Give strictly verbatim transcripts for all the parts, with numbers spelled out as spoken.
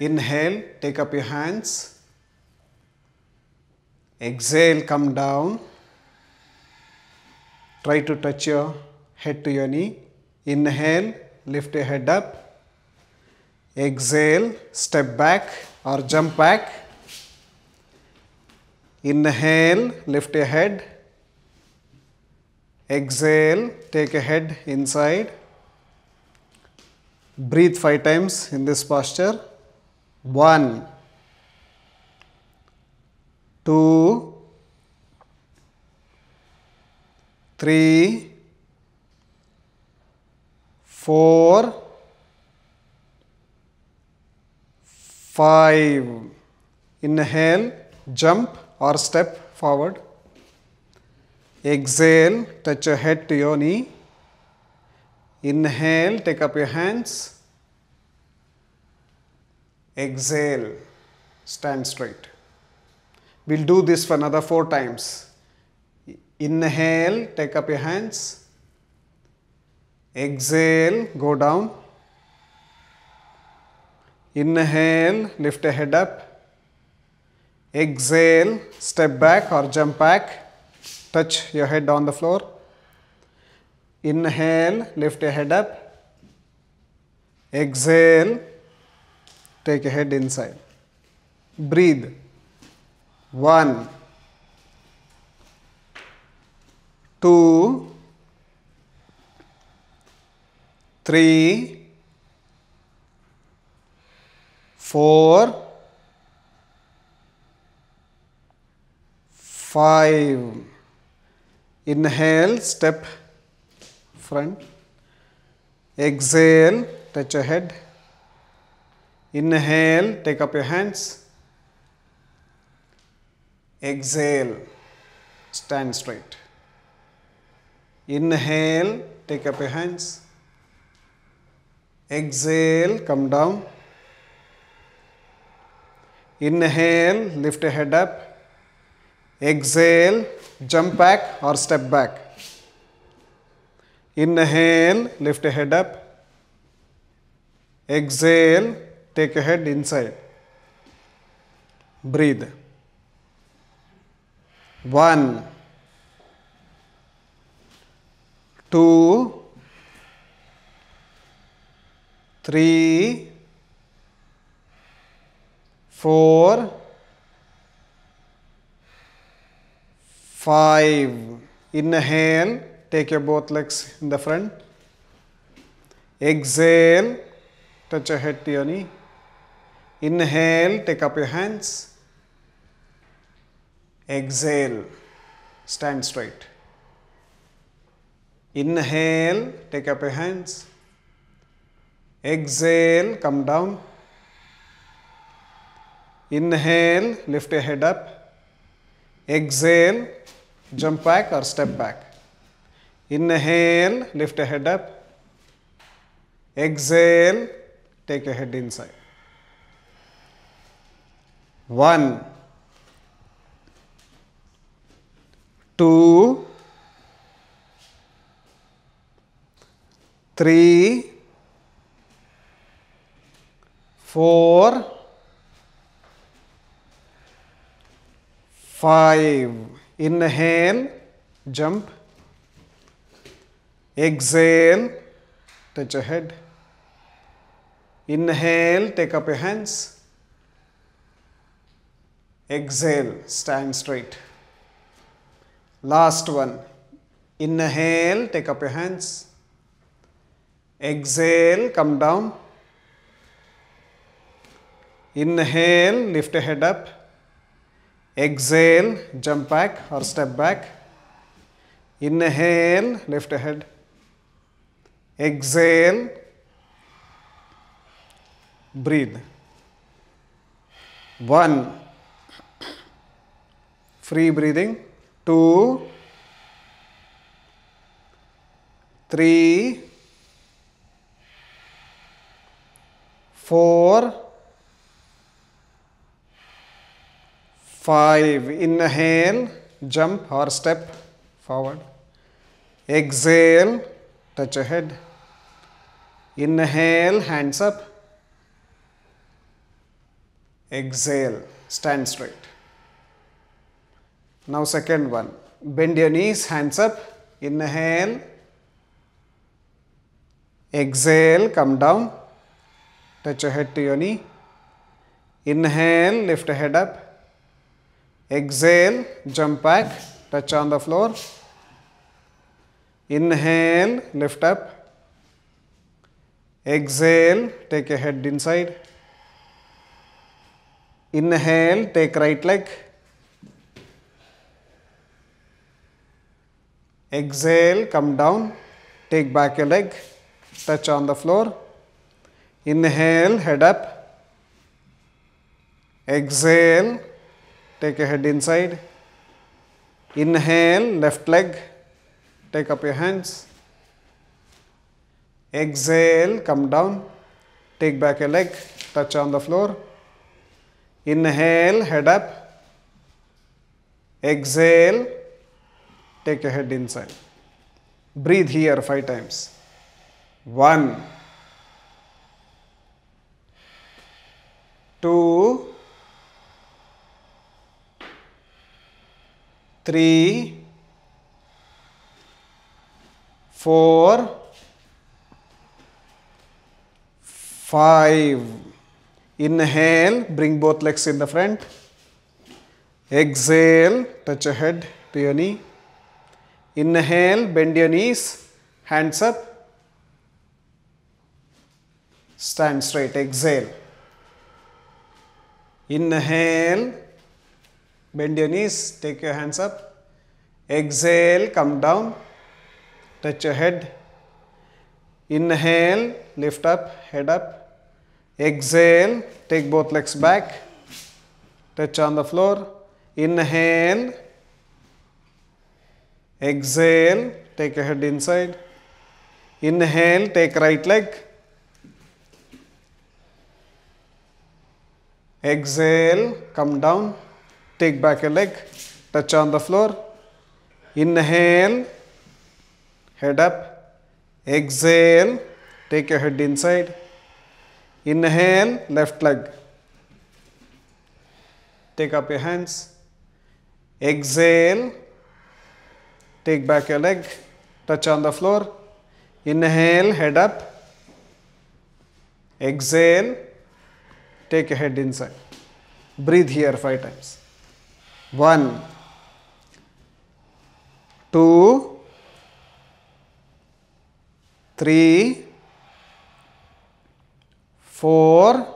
Inhale, take up your hands. Exhale, come down. Try to touch your head to your knee. Inhale, lift your head up. Exhale, step back or jump back. Inhale, lift your head. Exhale, take your head inside. Breathe five times in this posture. One, two, three, four, five. Inhale, jump or step forward. Exhale, touch your head to your knee. Inhale, take up your hands. Exhale, stand straight. We'll do this for another four times. Inhale, take up your hands. Exhale, go down. Inhale, lift your head up. Exhale, step back or jump back. Touch your head on the floor. Inhale, lift your head up. Exhale, take your head inside. Breathe. One, two, three, four, five. Inhale, step front. Exhale, touch your head. Inhale, take up your hands. Exhale, stand straight. Inhale, take up your hands. Exhale, come down. Inhale, lift your head up. Exhale, jump back or step back. Inhale, lift your head up. Exhale, take your head inside. Breathe. One, two, three, four, five. Inhale, take your both legs in the front. Exhale, touch your head to your knee. Inhale, take up your hands. Exhale, stand straight. Inhale, take up your hands. Exhale, come down. Inhale, lift your head up. Exhale, jump back or step back. Inhale, lift your head up. Exhale, take your head inside. One, two, three, four, five. Inhale, jump. Exhale, touch your head. Inhale, take up your hands. Exhale, stand straight. Last one. Inhale, take up your hands. Exhale, come down. Inhale, lift your head up. Exhale, jump back or step back. Inhale, lift your head. Exhale, breathe. One, free breathing. Two, three, four, five. Inhale, jump or step forward. Exhale, touch your head. Inhale, hands up. Exhale, stand straight. Now second one. Bend your knees, hands up. Inhale. Exhale, come down. Touch your head to your knee. Inhale, lift your head up. Exhale, jump back, touch on the floor. Inhale, lift up. Exhale, take your head inside. Inhale, take right leg. Exhale, come down, take back your leg, touch on the floor. Inhale, head up. Exhale, take your head inside. Inhale, left leg, take up your hands. Exhale, come down, take back your leg, touch on the floor. Inhale, head up. Exhale, take your head inside. Breathe here five times. One, two, three, four, five. Inhale, bring both legs in the front. Exhale, touch your head to your knee. Inhale, bend your knees, hands up, stand straight. Exhale. Inhale, bend your knees, take your hands up. Exhale, come down, touch your head. Inhale, lift up, head up. Exhale, take both legs back, touch on the floor. Inhale. Exhale, take your head inside. Inhale, take right leg. Exhale, come down, take back your leg, touch on the floor. Inhale, head up. Exhale, take your head inside. Inhale, left leg. Take up your hands. Exhale. Take back your leg, touch on the floor. Inhale, head up. Exhale, take your head inside. Breathe here five times. One, two, three, four,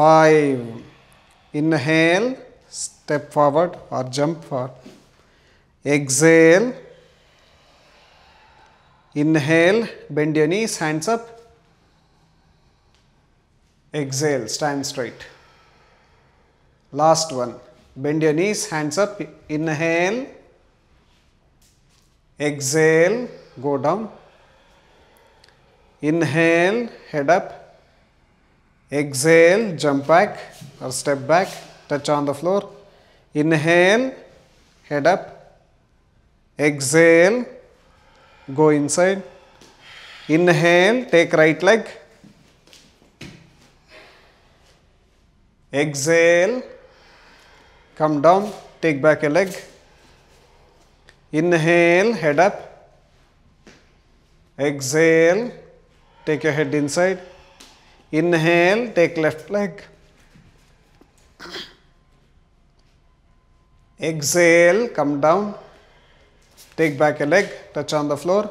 five. Inhale. Step forward or jump forward. Exhale. Inhale, bend your knees, hands up. Exhale, stand straight. Last one. Bend your knees, hands up. Inhale. Exhale, go down. Inhale, head up. Exhale, jump back or step back. Touch on the floor. Inhale, head up. Exhale, go inside. Inhale, take right leg. Exhale, come down, take back a leg. Inhale, head up. Exhale, take your head inside. Inhale, take left leg. Exhale, come down, take back a leg, touch on the floor.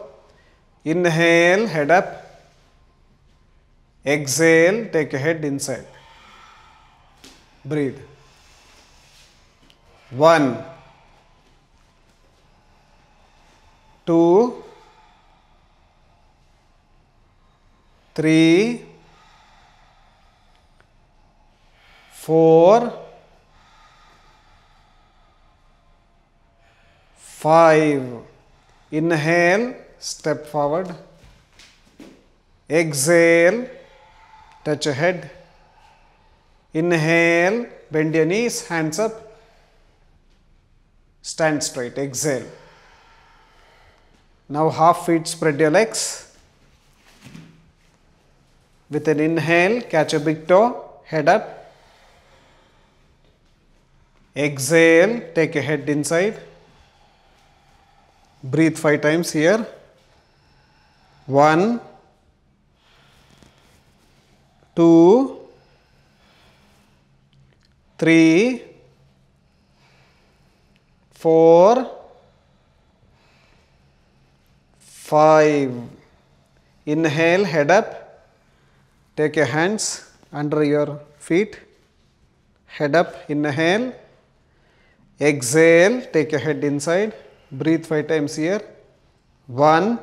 Inhale, head up. Exhale, take your head inside. Breathe. One, two, three, four, five. Inhale, step forward. Exhale, touch your head. Inhale, bend your knees, hands up, stand straight, exhale. Now half feet, spread your legs. With an inhale, catch a big toe, head up. Exhale, take your head inside. Breathe five times here. One, two, three, four, five. Inhale, head up. Take your hands under your feet. Head up, inhale. Exhale, take your head inside. Breathe five times here. One,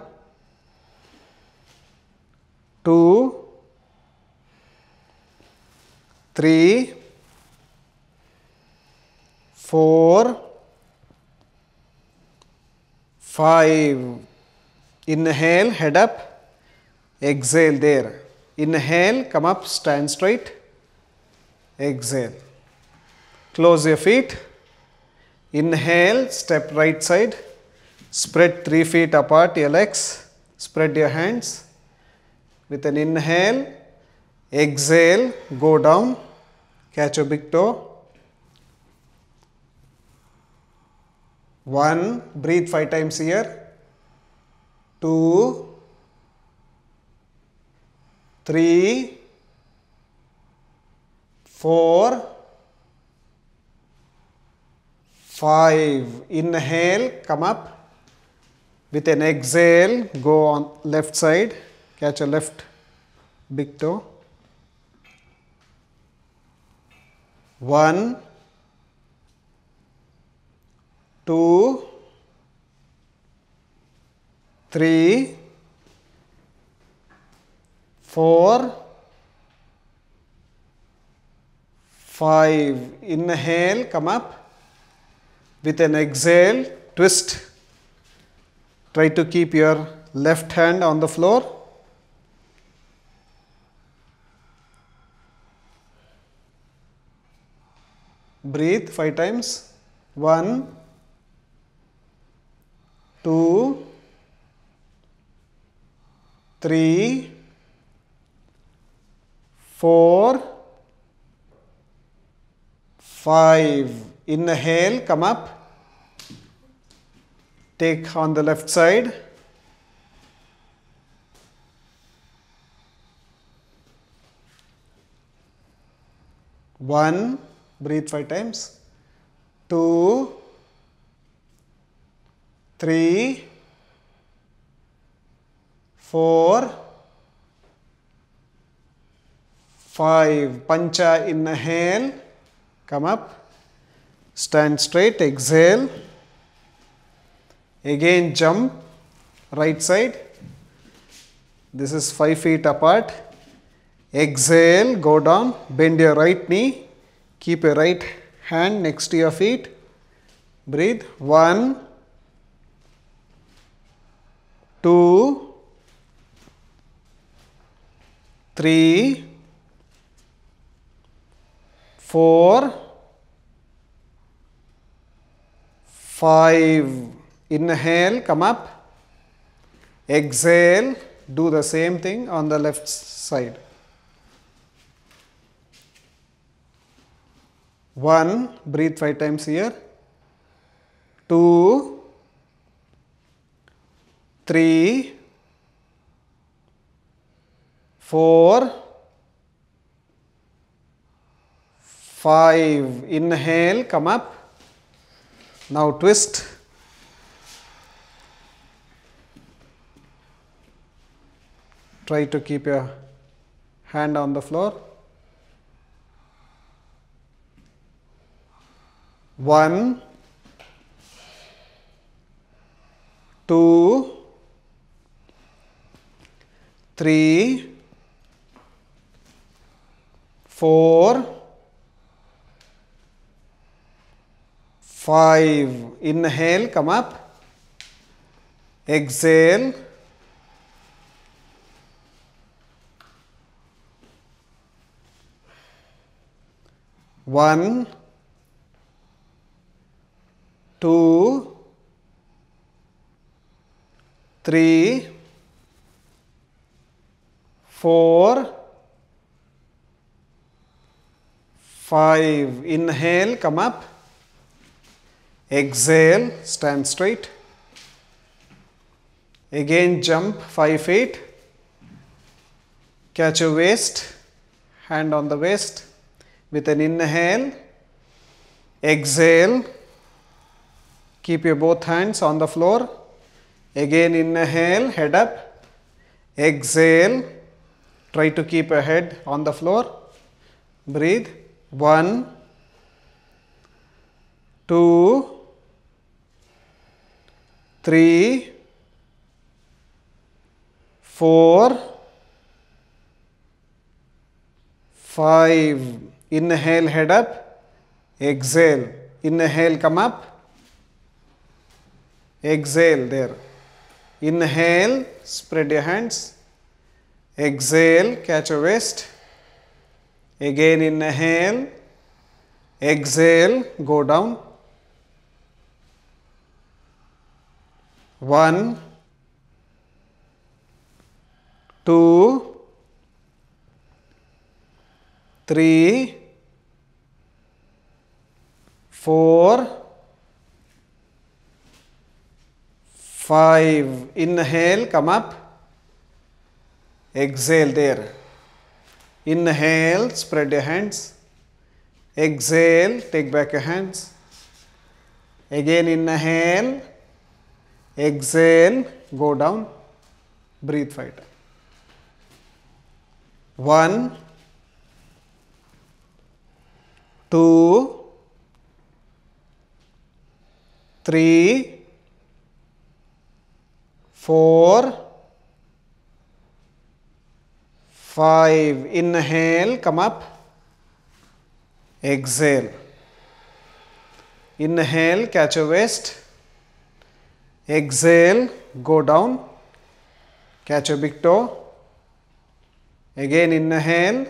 two, three, four, five. Inhale, head up. Exhale there. Inhale, come up, stand straight. Exhale. Close your feet. Inhale, step right side, spread three feet apart your legs, spread your hands. With an inhale, exhale, go down, catch your big toe. One, breathe five times here. Two, three, four, five. Inhale, come up. With an exhale, go on left side, catch a left big toe. One, two, three, four, five. Inhale, come up. With an exhale, twist. Try to keep your left hand on the floor. Breathe five times. One, two, three, four, five. Inhale, come up. Take on the left side. One, breathe five times. Two, three, four, five. Pancha, inhale, come up, stand straight, exhale. Again jump, right side, this is five feet apart, exhale, go down, bend your right knee, keep your right hand next to your feet, breathe, one, two, three, four, five. Inhale, come up, exhale, do the same thing on the left side. One, breathe five times here. Two, three, four, five. Inhale, come up. Now twist. Try to keep your hand on the floor. One, two, three, four, five. Inhale, come up. Exhale. one, two, three, four, five. Inhale, come up. Exhale, stand straight. Again jump five feet. Catch your waist, hand on the waist with an inhale. Exhale, keep your both hands on the floor. Again inhale, head up. Exhale, try to keep your head on the floor. Breathe. One, two, three, four, five. Inhale, head up. Exhale. Inhale, come up. Exhale, there. Inhale, spread your hands. Exhale, catch your waist. Again inhale. Exhale, go down. One, two, three, four, five. Inhale, come up. Exhale, there. Inhale, spread your hands. Exhale, take back your hands. Again inhale. Exhale, go down. Breathe five times. One, two, three, four, five. Inhale, come up. Exhale. Inhale, catch your waist. Exhale, go down. Catch your big toe. Again inhale.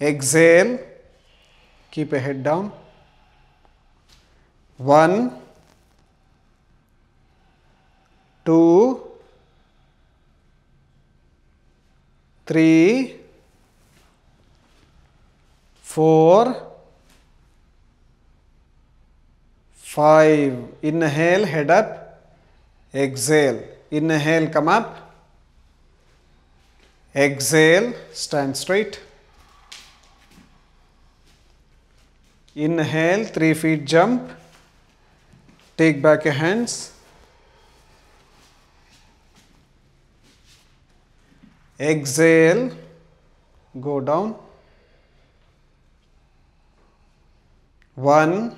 Exhale. Keep your head down. One, two, three, four, five. Inhale, head up. Exhale. Inhale, come up. Exhale, stand straight. Inhale, three feet jump. Take back your hands. Exhale, go down. One,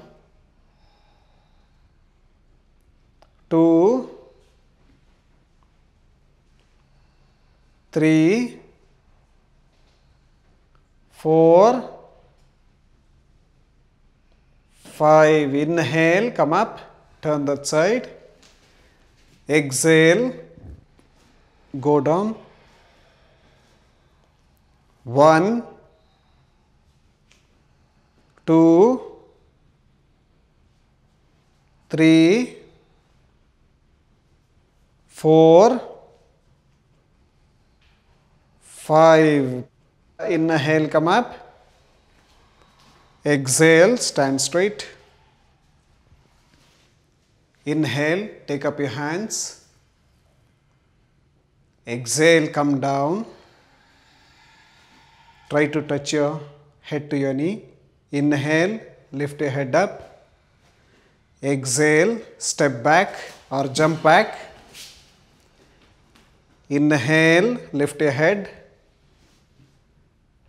two, three, four, five. Inhale, come up, turn that side. Exhale, go down. One, two, three, four, five. Inhale, come up. Exhale, stand straight. Inhale, take up your hands. Exhale, come down. Try to touch your head to your knee. Inhale, lift your head up. Exhale, step back or jump back. Inhale, lift your head.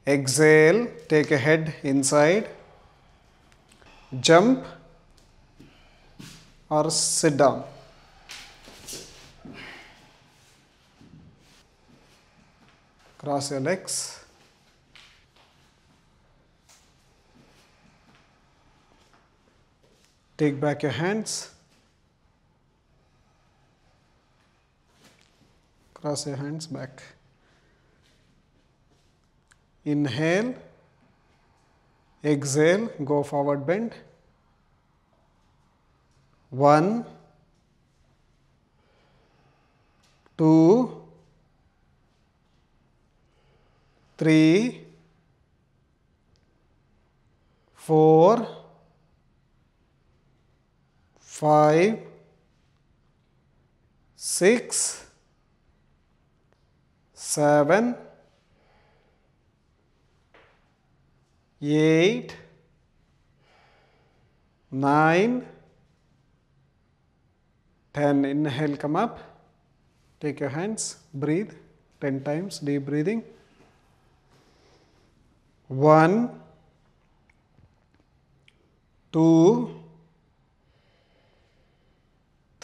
Exhale, take your head inside. Jump or sit down. Cross your legs. Take back your hands. Cross your hands back. Inhale. exhale, go forward bend, one, two, three, four, five, six, seven, eight, nine, ten. Inhale, come up. Take your hands, breathe ten times, deep breathing. One, two,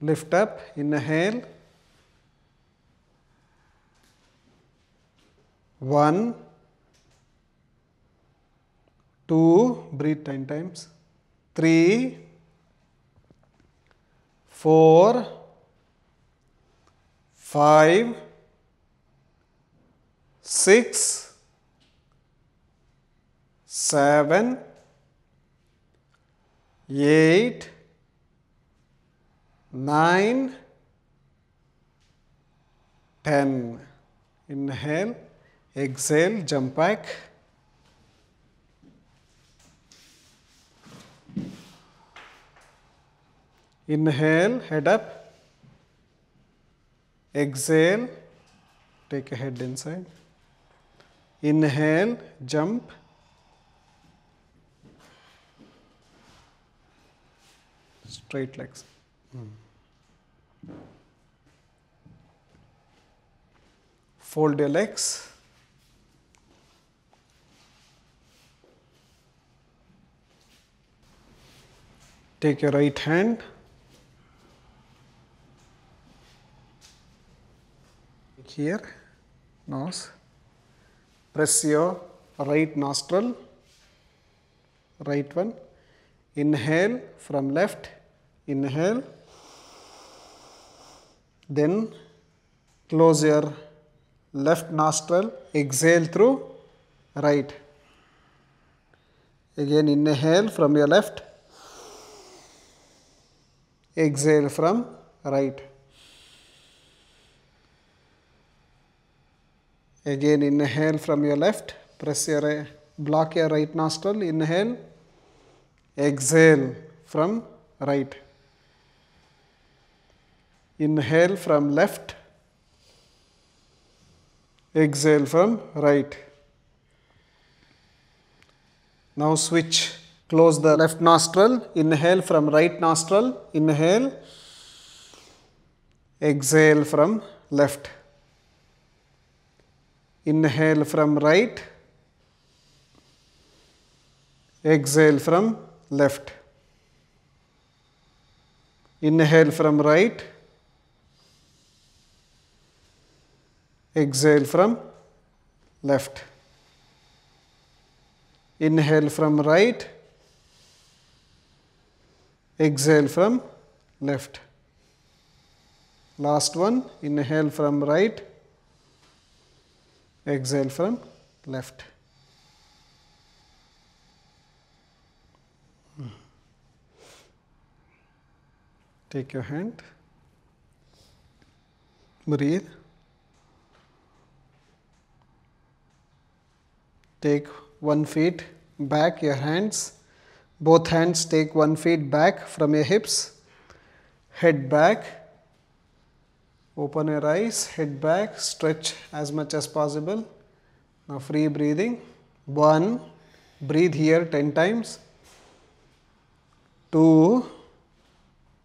Lift up, inhale, one, two, breathe ten times, three, four, five, six, seven, eight, nine, ten. Inhale, exhale, jump back. Inhale, head up. Exhale, take a head inside. Inhale, jump. Straight legs. Hmm. Fold your legs. Take your right hand. Here, nose. Press your right nostril. Right one. Inhale from left. Inhale. Then close your left nostril, exhale through right. Again inhale from your left, exhale from right. Again inhale from your left, press your, block your right nostril, inhale, exhale from right. Inhale from left, exhale from right. Now switch, close the left nostril, inhale from right nostril, inhale, exhale from left. Inhale from right, exhale from left. Inhale from right, exhale from left. Inhale from right, exhale from left. Last one, inhale from right, exhale from left. Take your hand, breathe. Take one feet back, your hands, both hands take one feet back from your hips, head back, open your eyes, head back, stretch as much as possible. Now free breathing, one, breathe here ten times, two,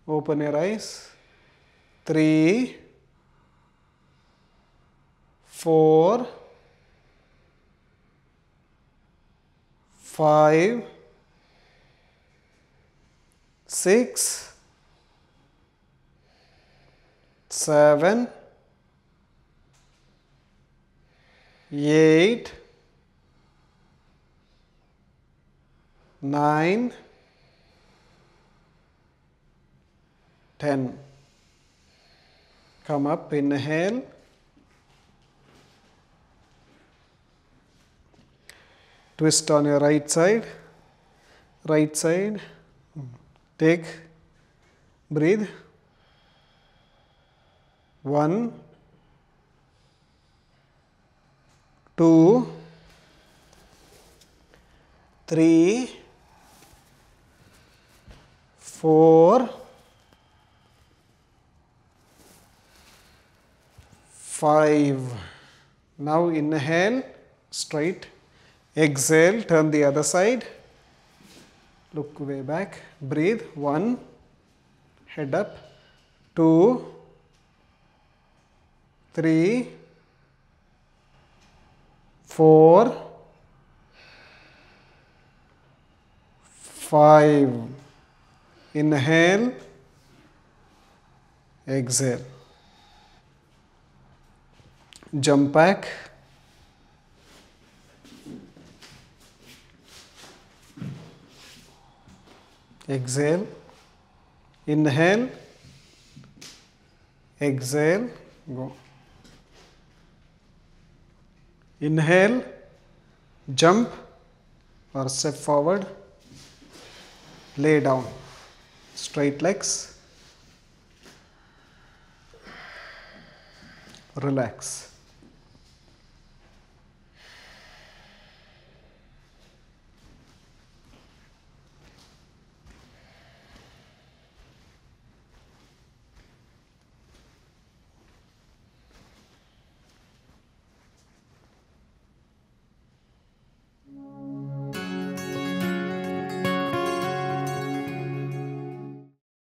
open your eyes, three, four, five, six, seven, eight, nine, ten. Come up, inhale. Twist on your right side, right side, take, breathe, one, two, three, four, five. Now inhale, straight. Exhale, turn the other side, look way back, breathe, one, head up, two, three, four, five, inhale, exhale, jump back, exhale, inhale, exhale, go. Inhale, jump or step forward, lay down, straight legs, relax.